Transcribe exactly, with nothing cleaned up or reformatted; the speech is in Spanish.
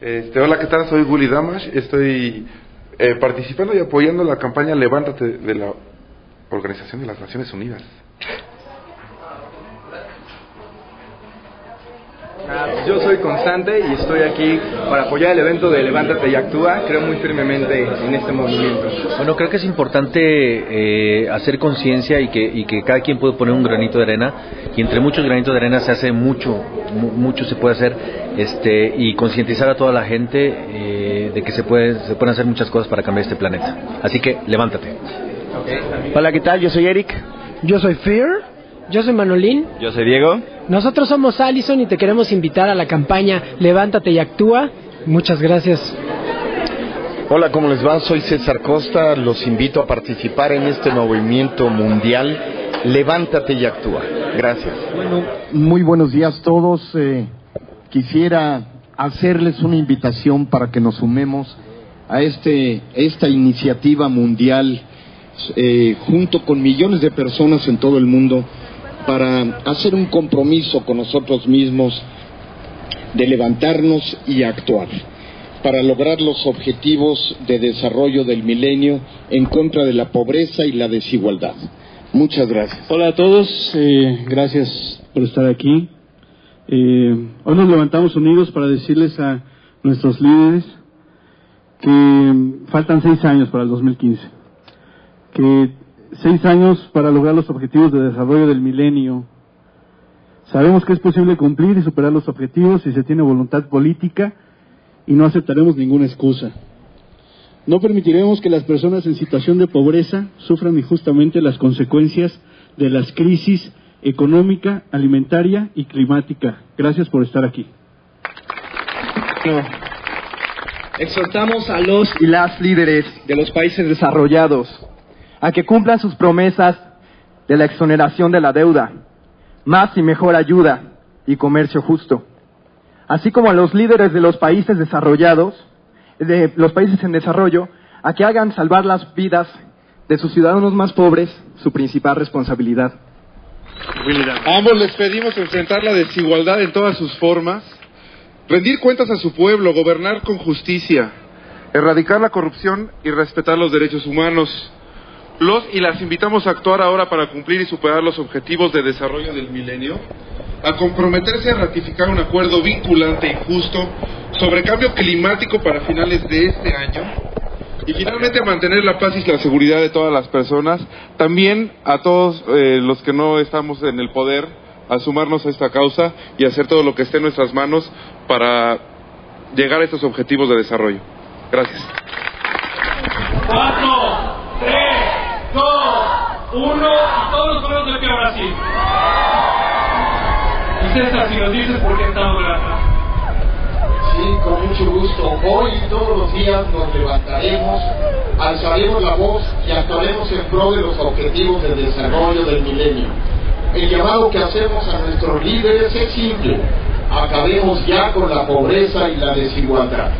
Este, hola, ¿qué tal? Soy Willy Damage. Estoy eh, participando y apoyando la campaña Levántate de la Organización de las Naciones Unidas. Yo soy Konstante y estoy aquí para apoyar el evento de Levántate y Actúa. Creo muy firmemente en este movimiento. Bueno, creo que es importante eh, hacer conciencia y que, y que cada quien puede poner un granito de arena, y entre muchos granitos de arena se hace mucho, mu mucho se puede hacer, este, y concientizar a toda la gente eh, de que se, puede, se pueden hacer muchas cosas para cambiar este planeta. Así que, levántate. Okay. Hola, ¿qué tal? Yo soy Eric. Yo soy Fear. Yo soy Manolín. Yo soy Diego. Nosotros somos Alison y te queremos invitar a la campaña Levántate y Actúa. Muchas gracias. Hola, ¿cómo les va? Soy César Costa. Los invito a participar en este movimiento mundial Levántate y Actúa. Gracias. Bueno, muy buenos días a todos. Eh, quisiera hacerles una invitación para que nos sumemos a este esta iniciativa mundial eh, junto con millones de personas en todo el mundo, para hacer un compromiso con nosotros mismos de levantarnos y actuar para lograr los objetivos de desarrollo del milenio en contra de la pobreza y la desigualdad. Muchas gracias. Hola a todos, eh, gracias por estar aquí. Eh, hoy nos levantamos unidos para decirles a nuestros líderes que faltan seis años para el dos mil quince, que seis años para lograr los objetivos de desarrollo del milenio. Sabemos que es posible cumplir y superar los objetivos si se tiene voluntad política, y no aceptaremos ninguna excusa. No permitiremos que las personas en situación de pobreza sufran injustamente las consecuencias de las crisis económica, alimentaria y climática. Gracias por estar aquí. Exhortamos a los y las líderes de los países desarrollados a que cumplan sus promesas de la exoneración de la deuda, más y mejor ayuda y comercio justo, así como a los líderes de los países desarrollados, de los países en desarrollo, a que hagan salvar las vidas de sus ciudadanos más pobres su principal responsabilidad. A ambos les pedimos enfrentar la desigualdad en todas sus formas, rendir cuentas a su pueblo, gobernar con justicia, erradicar la corrupción y respetar los derechos humanos. Los y las invitamos a actuar ahora para cumplir y superar los objetivos de desarrollo del milenio, a comprometerse a ratificar un acuerdo vinculante y justo sobre cambio climático para finales de este año, y finalmente a mantener la paz y la seguridad de todas las personas, también a todos eh, los que no estamos en el poder, a sumarnos a esta causa y a hacer todo lo que esté en nuestras manos para llegar a estos objetivos de desarrollo. Gracias. Uno, y todos los de que ahora sí. Y César, si nos dices por qué estamos grandes. Sí, con mucho gusto. Hoy y todos los días nos levantaremos, alzaremos la voz y actuaremos en pro de los objetivos del desarrollo del milenio. El llamado que hacemos a nuestros líderes es simple: acabemos ya con la pobreza y la desigualdad.